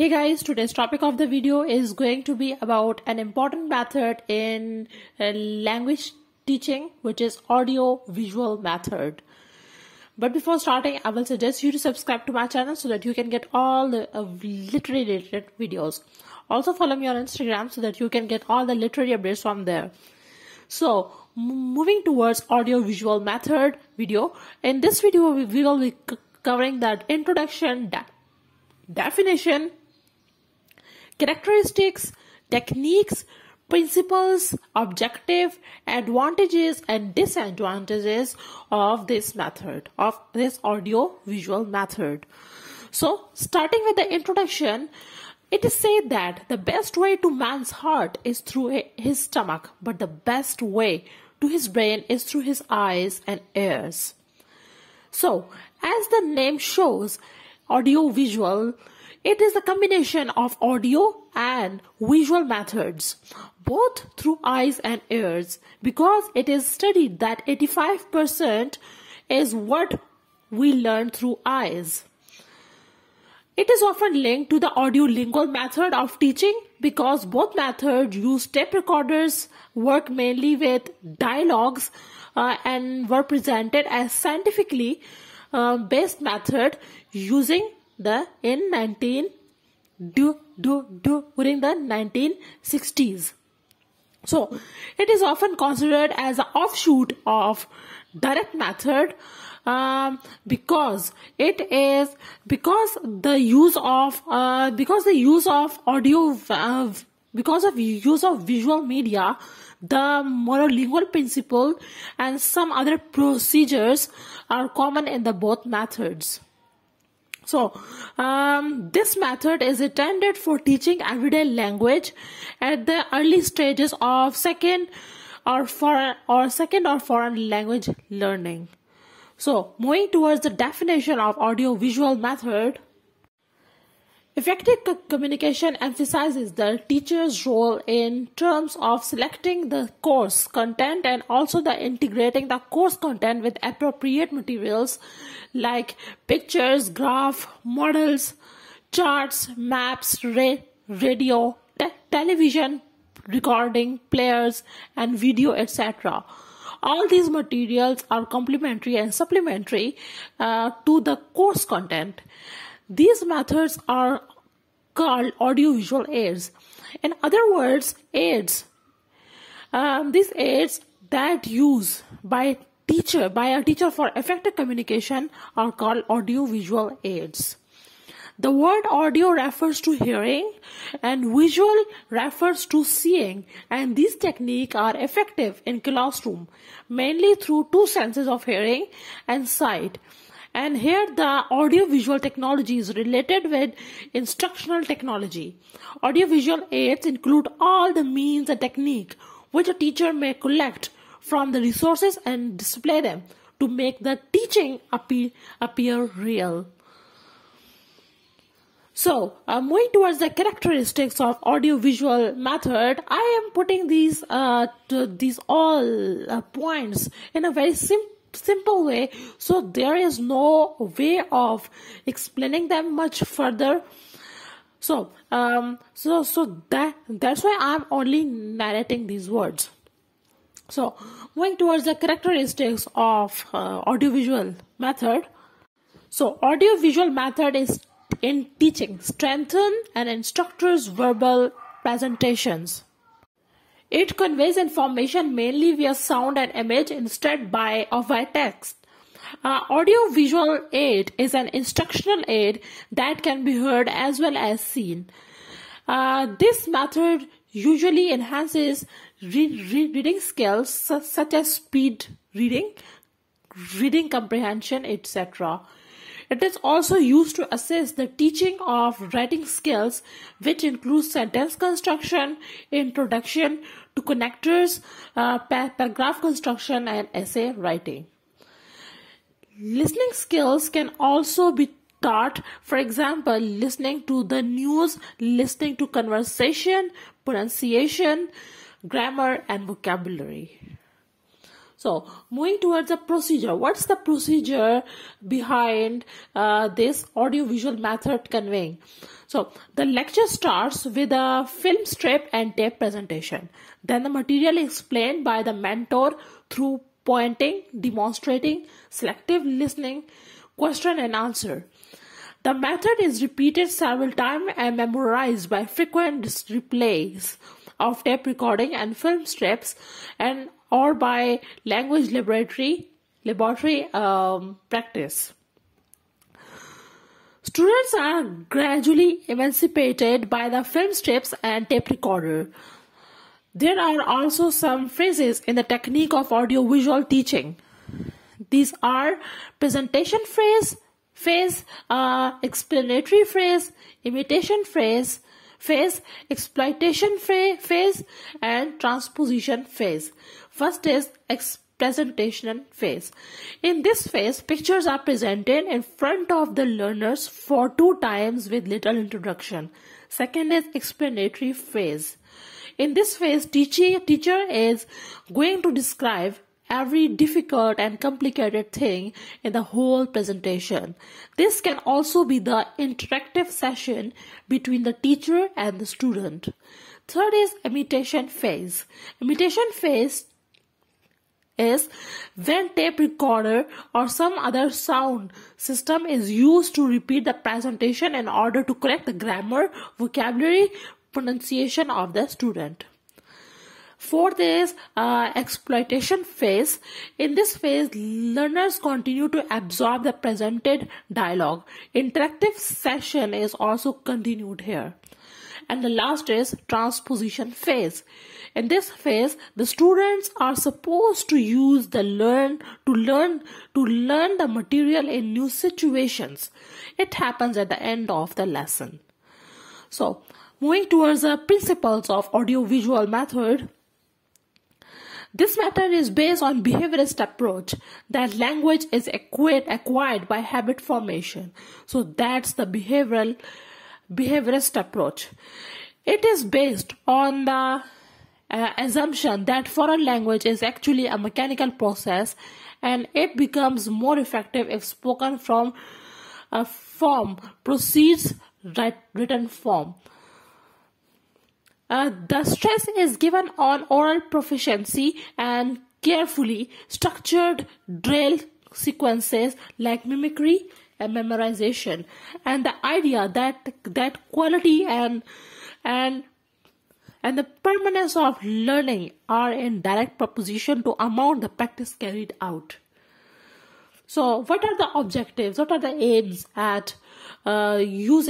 Hey guys, today's topic of the video is going to be about an important method in language teaching, which is audio visual method. But before starting, I will suggest you to subscribe to my channel so that you can get all the literary related videos. Also follow me on Instagram so that you can get all the literary updates from there. So moving towards audio visual method video, in this video we will be covering that introduction, definition, characteristics, techniques, principles, objective, advantages and disadvantages of this method, of this audio visual method. So starting with the introduction, it is said that the best way to man's heart is through his stomach, but the best way to his brain is through his eyes and ears. So as the name shows, audio visual, it is the combination of audio and visual methods, both through eyes and ears, because it is studied that 85% is what we learn through eyes. It is often linked to the audiolingual method of teaching because both methods use tape recorders, work mainly with dialogues, and were presented as scientifically based method using the during the 1960s. So it is often considered as an offshoot of direct method because of use of visual media, the monolingual principle and some other procedures are common in the both methods. So this method is intended for teaching everyday language at the early stages of second or foreign language learning. So moving towards the definition of audio-visual method, effective communication emphasizes the teacher's role in terms of selecting the course content and also the integrating the course content with appropriate materials like pictures, graphs, models, charts, maps, radio, television, recording, players, and video, etc. All these materials are complementary and supplementary to the course content. These methods are called audiovisual aids. In other words, aids. These aids that used by a teacher for effective communication are called audiovisual aids. The word audio refers to hearing and visual refers to seeing, and these techniques are effective in classroom mainly through two senses of hearing and sight. And here the audio-visual technology is related with instructional technology. Audio-visual aids include all the means and technique which a teacher may collect from the resources and display them to make the teaching appear real. So moving towards the characteristics of audio-visual method, I am putting these all points in a very simple way, so there is no way of explaining them much further. So that's why I'm only narrating these words. So going towards the characteristics of audiovisual method. So audiovisual method is in teaching strengthen an instructor's verbal presentations. It conveys information mainly via sound and image instead of by text. Audio-visual aid is an instructional aid that can be heard as well as seen. This method usually enhances reading skills such as speed reading, reading comprehension, etc. It is also used to assist the teaching of writing skills, which includes sentence construction, introduction to connectors, paragraph construction, and essay writing. Listening skills can also be taught, for example, listening to the news, listening to conversation, pronunciation, grammar, and vocabulary. So moving towards the procedure, what's the procedure behind this audiovisual method conveying? So the lecture starts with a film strip and tape presentation. Then the material is explained by the mentor through pointing, demonstrating, selective listening, question and answer. The method is repeated several times and memorized by frequent replays of tape recording and film strips, and or by language laboratory practice. Students are gradually emancipated by the film strips and tape recorder. There are also some phrases in the technique of audiovisual teaching. These are presentation phrase, explanatory phrase, imitation phrase, exploitation phase, and transposition phase. First is presentation phase. In this phase, pictures are presented in front of the learners for 2 times with little introduction. Second is explanatory phase. In this phase, teacher is going to describe every difficult and complicated thing in the whole presentation. This can also be the interactive session between the teacher and the student. Third is imitation phase. Imitation phase is when tape recorder or some other sound system is used to repeat the presentation in order to correct the grammar, vocabulary, pronunciation of the student. Fourth is exploitation phase. In this phase, learners continue to absorb the presented dialogue. Interactive session is also continued here. And the last is transposition phase. In this phase, the students are supposed to use the learn the material in new situations. It happens at the end of the lesson. So, moving towards the principles of audiovisual method. This method is based on behaviorist approach that language is acquired by habit formation. So that's the behaviorist approach. It is based on the assumption that foreign language is actually a mechanical process, and it becomes more effective if spoken from a form proceeds written form. The stress is given on oral proficiency and carefully structured drill sequences like mimicry and memorization, and the idea that quality and the permanence of learning are in direct proportion to amount the practice carried out. So what are the objectives? What are the aims at the use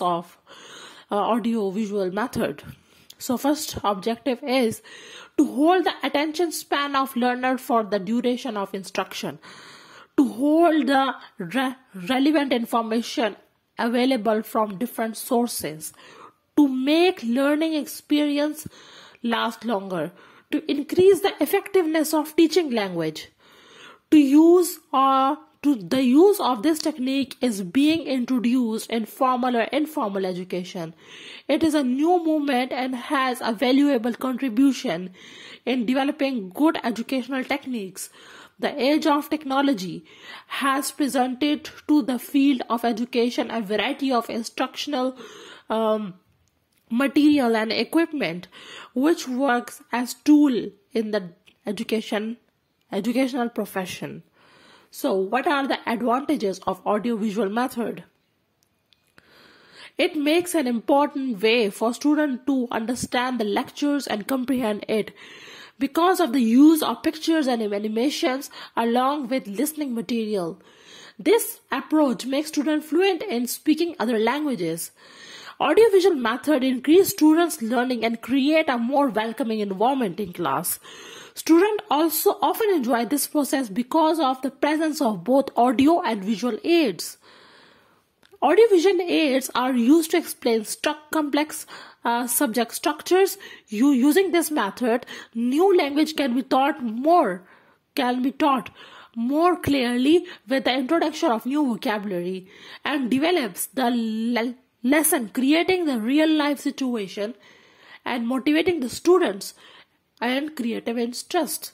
of audio-visual method? So first objective is to hold the attention span of learner for the duration of instruction, to hold the relevant information available from different sources, to make learning experience last longer, to increase the effectiveness of teaching language. The use of this technique is being introduced in formal or informal education. It is a new movement and has a valuable contribution in developing good educational techniques. The age of technology has presented to the field of education a variety of instructional material and equipment, which works as tool in the educational profession. So what are the advantages of audiovisual method? It makes an important way for students to understand the lectures and comprehend it because of the use of pictures and animations along with listening material. This approach makes students fluent in speaking other languages. Audiovisual method increase students' learning and create a more welcoming environment in class. Students also often enjoy this process because of the presence of both audio and visual aids. Audiovisual aids are used to explain complex subject structures. Using this method, new language can be taught more clearly with the introduction of new vocabulary, and develops the lesson, creating the real life situation and motivating the students and creative interests.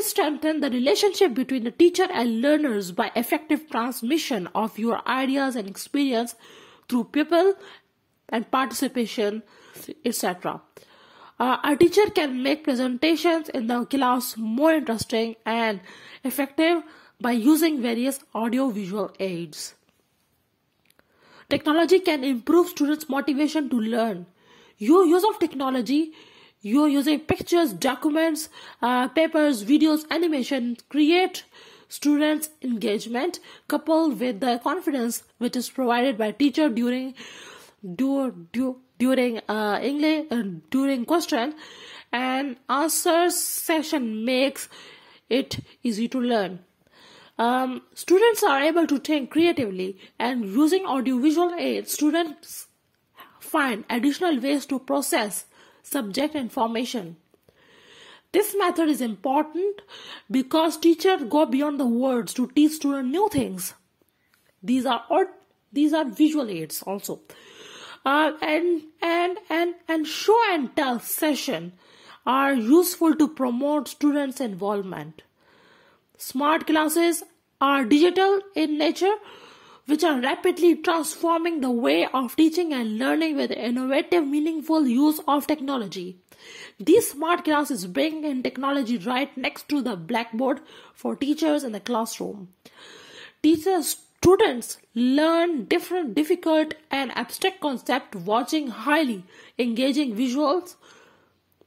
Strengthen the relationship between the teacher and learners by effective transmission of your ideas and experience through people and participation, etc. A teacher can make presentations in the class more interesting and effective by using various audio-visual aids. Technology can improve students' motivation to learn. Your use of technology, you're using pictures, documents, papers, videos, animation, create students' engagement coupled with the confidence which is provided by teacher during question and answer session makes it easy to learn. Students are able to think creatively, and using audiovisual aids, students find additional ways to process subject information. This method is important because teachers go beyond the words to teach students new things. These are visual aids also. And show and tell session are useful to promote students' involvement. Smart classes are digital in nature, which are rapidly transforming the way of teaching and learning with innovative, meaningful use of technology. These smart classes bring in technology right next to the blackboard for teachers in the classroom. Students learn different, difficult, and abstract concepts watching highly engaging visuals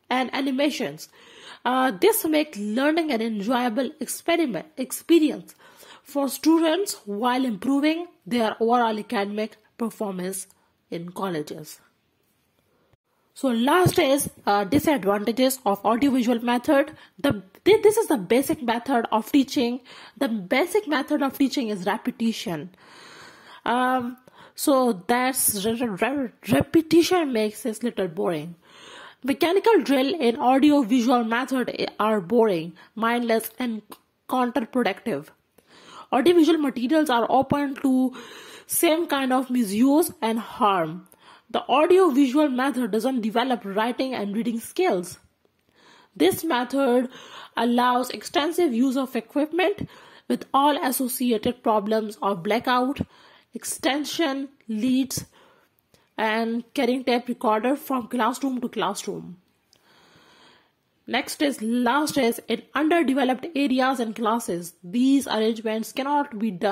and animations. This makes learning an enjoyable experience for students while improving their overall academic performance in colleges. So last is disadvantages of audiovisual method. This is the basic method of teaching. The basic method of teaching is repetition. So that's repetition makes this little boring. Mechanical drill in audiovisual method are boring, mindless, and counterproductive. Audiovisual materials are open to same kind of misuse and harm. The audiovisual method doesn't develop writing and reading skills. This method allows extensive use of equipment with all associated problems of blackout, extension leads, and carrying tape recorder from classroom to classroom. Last is in underdeveloped areas and classes. These arrangements cannot be done